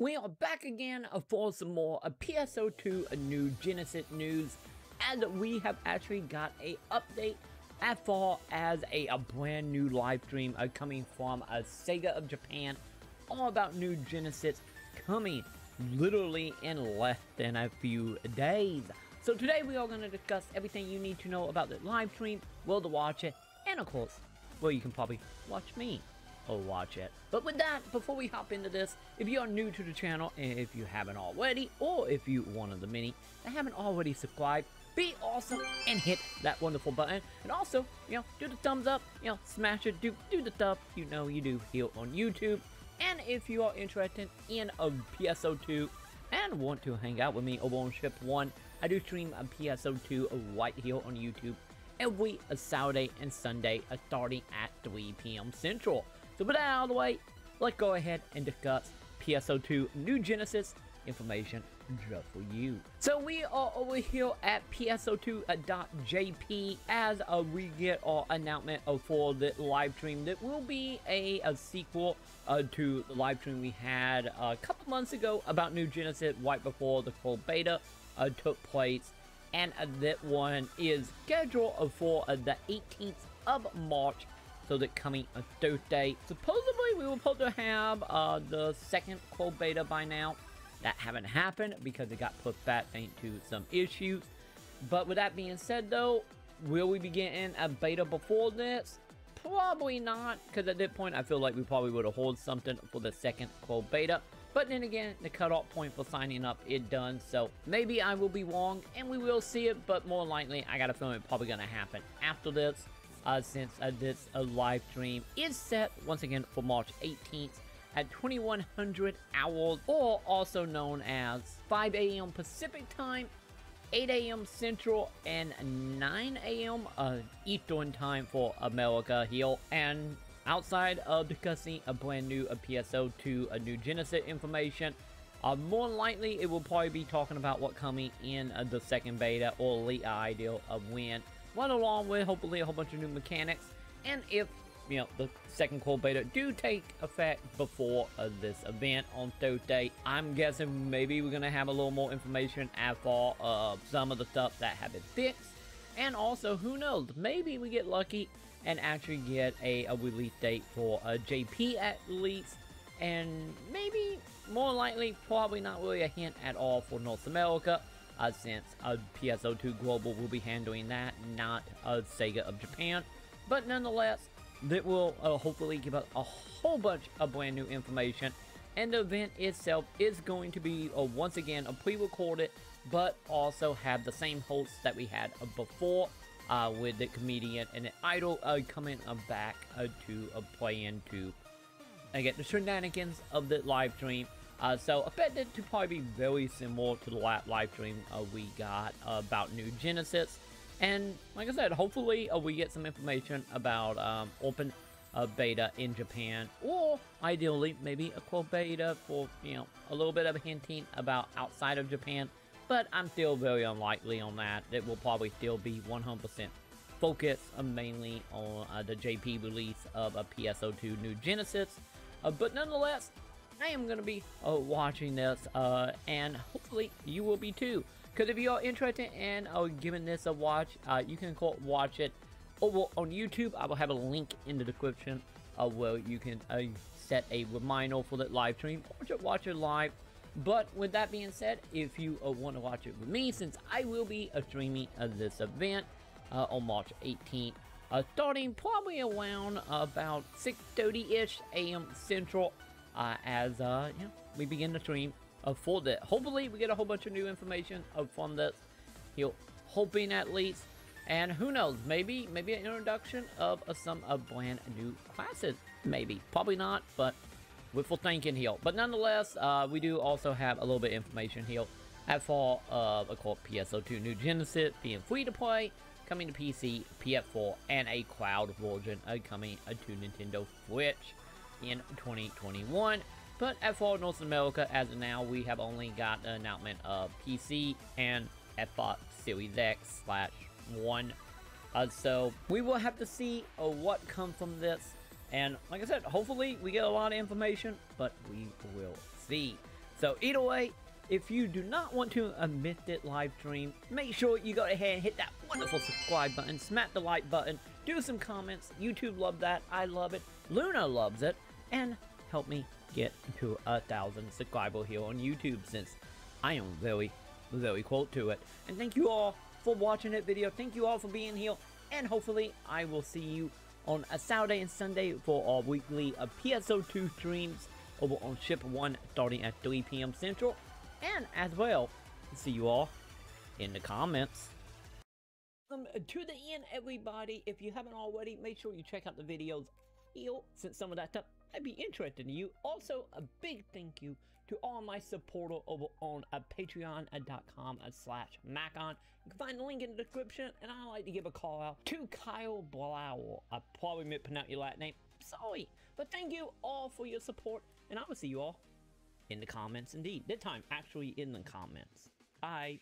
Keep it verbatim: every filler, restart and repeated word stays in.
We are back again for some more P S O two New Genesis news, as we have actually got a update as far as a, a brand new live stream uh, coming from uh, Sega of Japan, all about New Genesis coming literally in less than a few days. So today we are going to discuss everything you need to know about the live stream, where to watch it, and of course, well, you can probably watch me. Or watch it. But with that, before we hop into this, if you are new to the channel, and if you haven't already, or if you one of the many that haven't already subscribed, be awesome and hit that wonderful button. And also, you know, do the thumbs up, you know, smash it, do do the stuff you know you do here on YouTube. And if you are interested in a P S O two and want to hang out with me over on Ship One, I do stream a P S O two right here on YouTube every Saturday and Sunday starting at three P M Central. So with that out of the way, let's go ahead and discuss P S O two New Genesis information just for you. So we are over here at P S O two dot J P as uh, we get our announcement uh, for the live stream that will be a, a sequel uh, to the live stream we had a couple months ago about New Genesis right before the full beta uh, took place. And uh, that one is scheduled for uh, the eighteenth of March. So that coming a Thursday, supposedly we were supposed to have uh, the second full beta by now. That haven't happened because it got pushed back thanks to some issues. But with that being said though, will we be getting a beta before this? Probably not, because at this point I feel like we probably would have held something for the second full beta. But then again, the cutoff point for signing up is done, so maybe I will be wrong and we will see it, but more likely I got a feeling it's probably going to happen after this. Uh, since uh, this uh, live stream is set once again for March eighteenth at twenty-one hundred hours, or also known as five A M Pacific time, eight A M Central, and nine A M uh, Eastern time for America here. And outside of discussing a brand new uh, P S O two uh, New Genesis information, uh, more likely it will probably be talking about what coming in uh, the second beta or late ideal of when. Run along with hopefully a whole bunch of new mechanics, and if you know the second cold beta do take effect before uh, this event on Thursday, I'm guessing maybe we're gonna have a little more information as far of some of the stuff that have been fixed, and also who knows, maybe we get lucky and actually get a, a release date for a J P at least, and maybe more likely probably not really a hint at all for North America. Uh, since uh, P S O two Global will be handling that, not uh, Sega of Japan. But nonetheless, that will uh, hopefully give us a whole bunch of brand new information. And the event itself is going to be, uh, once again, a pre-recorded, but also have the same hosts that we had uh, before, uh, with the comedian and the idol uh, coming uh, back uh, to uh, play into, again, the shenanigans of the live stream. Uh, so I bet that to probably be very similar to the live stream uh, we got uh, about New Genesis. And like I said, hopefully uh, we get some information about um, open uh, beta in Japan, or ideally maybe a quote beta for, you know, a little bit of a hinting about outside of Japan. But I'm still very unlikely on that. It will probably still be one hundred percent focused uh, mainly on uh, the J P release of a P S O two New Genesis. Uh, but nonetheless, I am going to be uh, watching this, uh, and hopefully you will be too. Because if you are interested in uh, giving this a watch, uh, you can call, watch it over on YouTube. I will have a link in the description uh, where you can uh, set a reminder for that live stream or just watch it live. But with that being said, if you uh, want to watch it with me, since I will be uh, streaming uh, this event uh, on March eighteenth, uh, starting probably around about six thirty-ish A M Central. Uh, as uh, you know, we begin the stream uh, for that. Hopefully we get a whole bunch of new information uh, from this, you know, hoping at least, and who knows, maybe maybe an introduction of uh, some uh, brand new classes, maybe, probably not, but we're full thinking here. But nonetheless, uh, we do also have a little bit of information here as far of, of course, P S O two New Genesis being free to play, coming to P C, P S four, and a cloud version uh, coming uh, to Nintendo Switch in twenty twenty-one. But as for North America, as of now, we have only got the announcement of P C and Xbox Series X slash one. Uh, so we will have to see uh, what comes from this. And like I said, hopefully we get a lot of information, but we will see. So either way, if you do not want to miss it live stream, make sure you go ahead and hit that wonderful subscribe button, smack the like button, do some comments. YouTube loved that. I love it. Luna loves it. And help me get to a thousand subscribers here on YouTube, since I am very, very close to it. And thank you all for watching that video. Thank you all for being here. And hopefully I will see you on a Saturday and Sunday for our weekly uh, P S O two streams over on Ship one starting at three p m Central. And as well, see you all in the comments. Um, to the end, everybody, if you haven't already, make sure you check out the videos here, since some of that stuff might be interesting to you. Also, a big thank you to all my supporters over on uh, patreon dot com uh, slash macon. You can find the link in the description, and I like to give a call out to Kyle Blauer. I probably mispronounced your last name. Sorry. But thank you all for your support, and I will see you all in the comments indeed. This time, actually in the comments. Bye.